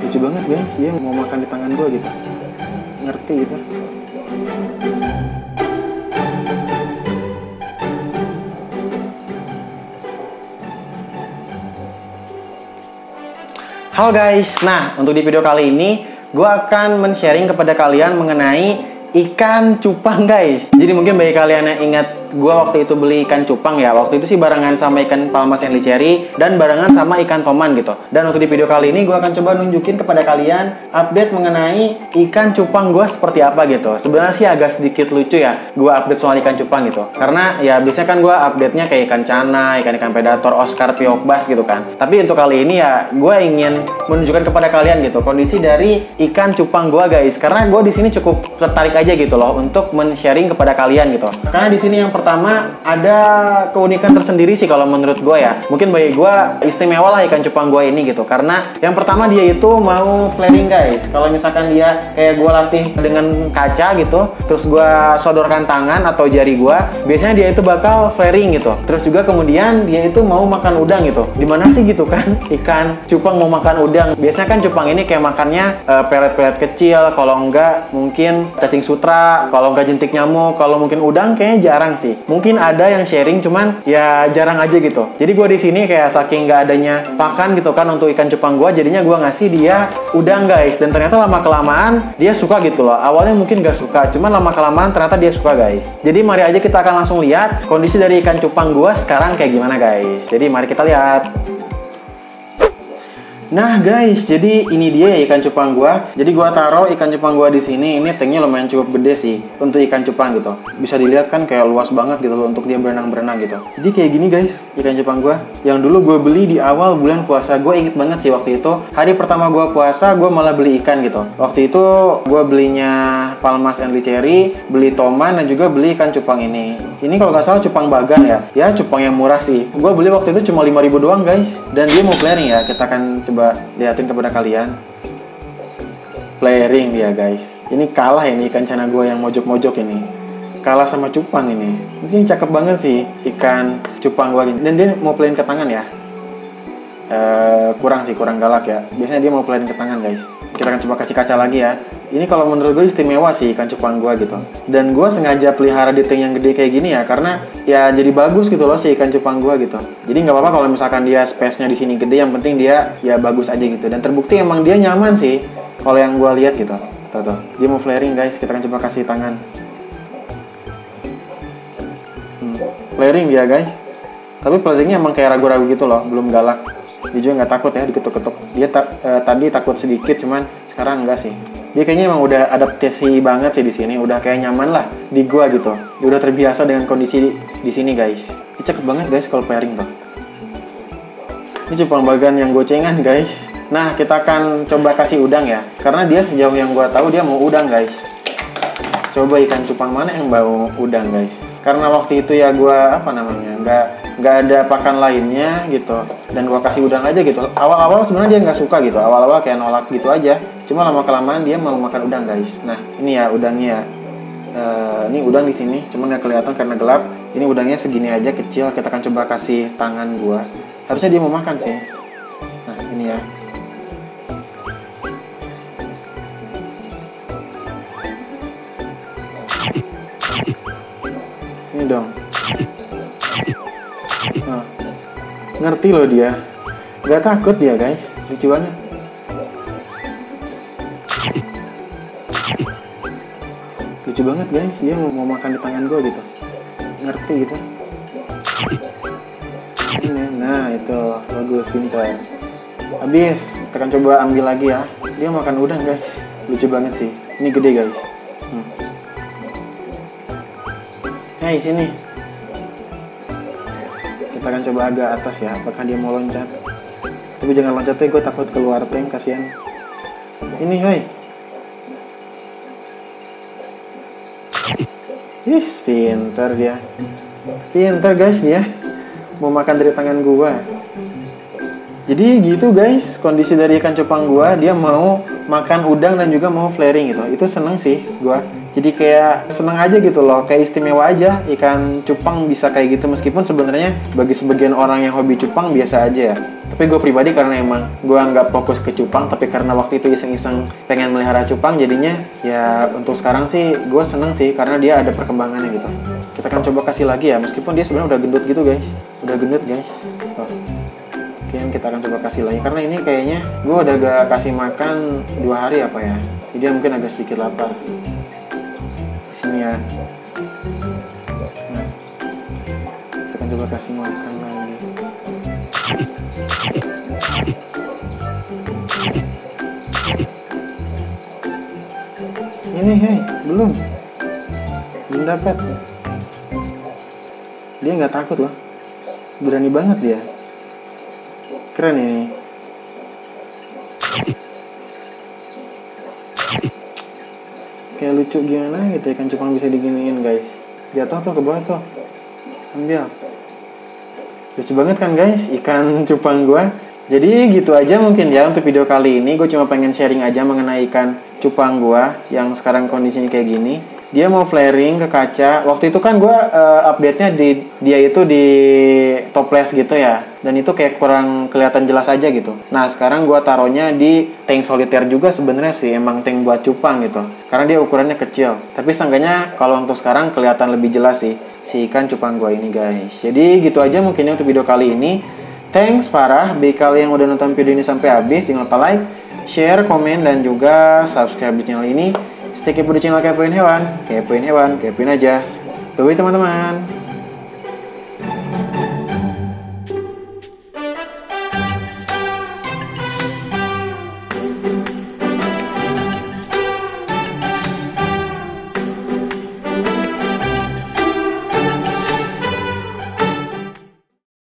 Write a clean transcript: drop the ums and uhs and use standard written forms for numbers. Lucu banget guys, dia mau makan di tangan gue gitu. Ngerti gitu. Halo guys, nah untuk di video kali ini gue akan men-sharing kepada kalian mengenai ikan cupang guys. Jadi mungkin bagi kalian yang ingat gue waktu itu beli ikan cupang ya. Waktu itu sih barengan sama ikan palmas yang cherry dan barengan sama ikan toman gitu. Dan untuk di video kali ini gue akan coba nunjukin kepada kalian update mengenai ikan cupang gue seperti apa gitu. Sebenarnya sih agak sedikit lucu ya gue update soal ikan cupang gitu. Karena ya biasanya kan gue update-nya kayak ikan cana, ikan-ikan predator, oscar, piokbas gitu kan. Tapi untuk kali ini ya gue ingin menunjukkan kepada kalian gitu kondisi dari ikan cupang gue guys. Karena gue di sini cukup tertarik aja gitu loh untuk men-sharing kepada kalian gitu. Karena di sini yang pertama ada keunikan tersendiri sih kalau menurut gue ya. Mungkin bagi gue istimewa lah ikan cupang gue ini gitu. Karena yang pertama dia itu mau flaring guys. Kalau misalkan dia kayak gue latih dengan kaca gitu, terus gue sodorkan tangan atau jari gue, biasanya dia itu bakal flaring gitu. Terus juga kemudian dia itu mau makan udang gitu. Dimana sih gitu kan ikan cupang mau makan udang? Biasanya kan cupang ini kayak makannya pelet-pelet kecil, kalau enggak mungkin cacing sutra, kalau nggak jentik nyamuk. Kalau mungkin udang kayaknya jarang sih, mungkin ada yang sharing cuman ya jarang aja gitu. Jadi gue di sini kayak saking nggak adanya pakan gitu kan untuk ikan cupang gue, jadinya gue ngasih dia udang guys. Dan ternyata lama kelamaan dia suka gitu loh. Awalnya mungkin nggak suka, cuman lama kelamaan ternyata dia suka guys. Jadi mari aja kita akan langsung lihat kondisi dari ikan cupang gue sekarang kayak gimana guys. Jadi mari kita lihat. Nah guys, jadi ini dia ya ikan cupang gua. Jadi gua taruh ikan cupang gua di sini. Ini tanknya lumayan cukup gede sih untuk ikan cupang gitu. Bisa dilihat kan kayak luas banget gitu loh untuk dia berenang-berenang gitu. Jadi kayak gini guys ikan cupang gua. Yang dulu gua beli di awal bulan puasa. Gua inget banget sih waktu itu hari pertama gua puasa gua malah beli ikan gitu. Waktu itu gua belinya palmas and cherry, beli toman dan juga beli ikan cupang ini. Ini kalau nggak salah cupang bagan ya. Ya cupang yang murah sih. Gua beli waktu itu cuma 5.000 doang guys. Dan dia mau flaring ya. Kita akan coba lihatin kepada kalian flaring dia guys. Ini kalah ini ikan cana gue yang mojok-mojok ini, kalah sama cupang ini. Mungkin cakep banget sih ikan cupang gue ini. Dan dia mau flaring ke tangan ya, kurang galak ya. Biasanya dia mau flaring ke tangan guys. Kita akan coba kasih kaca lagi ya. Ini kalau menurut gue istimewa sih ikan cupang gue gitu. Dan gue sengaja pelihara di tank yang gede kayak gini ya, karena ya jadi bagus gitu loh si ikan cupang gue gitu. Jadi nggak apa-apa kalau misalkan dia space-nya di sini gede, yang penting dia ya bagus aja gitu. Dan terbukti emang dia nyaman sih kalau yang gue lihat gitu. Tuh, dia mau flaring guys. Kita akan coba kasih tangan. Flaring dia guys. Tapi flaringnya emang kayak ragu-ragu gitu loh, belum galak. Dia juga nggak takut ya diketuk-ketuk. Dia tadi takut sedikit, cuman sekarang enggak sih. Dia kayaknya emang udah adaptasi banget sih di sini, udah kayak nyaman lah di gua gitu. Dia udah terbiasa dengan kondisi di sini guys. Ini cakep banget guys kalau pairing tuh. Ini cupang bagan yang gocengan guys. Nah kita akan coba kasih udang ya, karena dia sejauh yang gua tahu dia mau udang guys. Coba ikan cupang mana yang mau udang guys? Karena waktu itu ya gua nggak ada pakan lainnya gitu, dan gua kasih udang aja gitu. Awal-awal sebenarnya dia nggak suka gitu, awal-awal kayak nolak gitu aja. Cuma lama-kelamaan dia mau makan udang guys. Nah ini ya udangnya. Ini udang di sini, cuma nggak kelihatan karena gelap. Ini udangnya segini aja kecil. Kita akan coba kasih tangan gua. Harusnya dia mau makan sih. Nah ini ya. Ini dong. Nah, ngerti loh dia, nggak takut dia guys, lucu banget. Lucu banget guys, dia mau makan di tangan gue gitu, ngerti gitu. Nah itu bagus, pintar. Habis, kita akan coba ambil lagi ya. Dia makan udang guys, lucu banget sih. Ini gede guys. Hey sini. Kita akan coba agak atas ya, apakah dia mau loncat. Tapi jangan loncatnya, gue takut keluar tank, kasihan. Ini hoi. Yes, pinter dia. Pinter guys dia. Mau makan dari tangan gue. Jadi gitu guys, kondisi dari ikan cupang gue. Dia mau makan udang dan juga mau flaring gitu. Itu seneng sih gue. Jadi kayak seneng aja gitu loh, kayak istimewa aja ikan cupang bisa kayak gitu. Meskipun sebenarnya bagi sebagian orang yang hobi cupang biasa aja ya. Tapi gue pribadi karena emang gue nggak fokus ke cupang, tapi karena waktu itu iseng-iseng pengen melihara cupang, jadinya ya untuk sekarang sih gue seneng sih karena dia ada perkembangannya gitu. Kita akan coba kasih lagi ya, meskipun dia sebenarnya udah gendut gitu guys, udah gendut guys. Oh. Oke, kita akan coba kasih lagi karena ini kayaknya gue udah gak kasih makan 2 hari apa ya, jadi mungkin agak sedikit lapar. Sini ya. Nah. Kita akan coba kasih makan lagi. Ini hei, belum dapat. Dia nggak takut loh, berani banget dia. Keren ini. Kayak lucu gimana gitu ya, kan cupang bisa diginiin guys. Jatuh tuh ke bawah tuh, ambil. Lucu banget kan guys, ikan cupang gua. Jadi gitu aja mungkin ya untuk video kali ini. Gue cuma pengen sharing aja mengenai ikan cupang gua yang sekarang kondisinya kayak gini. Dia mau flaring ke kaca. Waktu itu kan gue update-nya dia itu di toples gitu ya. Dan itu kayak kurang kelihatan jelas aja gitu. Nah sekarang gue taruhnya di tank soliter juga sebenarnya sih. Emang tank buat cupang gitu. Karena dia ukurannya kecil. Tapi seenggaknya kalau untuk sekarang kelihatan lebih jelas sih si ikan cupang gue ini guys. Jadi gitu aja mungkinnya untuk video kali ini. Thanks parah bagi kalian yang udah nonton video ini sampai habis. Jangan lupa like, share, komen, dan juga subscribe di channel ini. Stay kepo di channel Kepoin Hewan. Kepoin aja. Bye-bye teman-teman.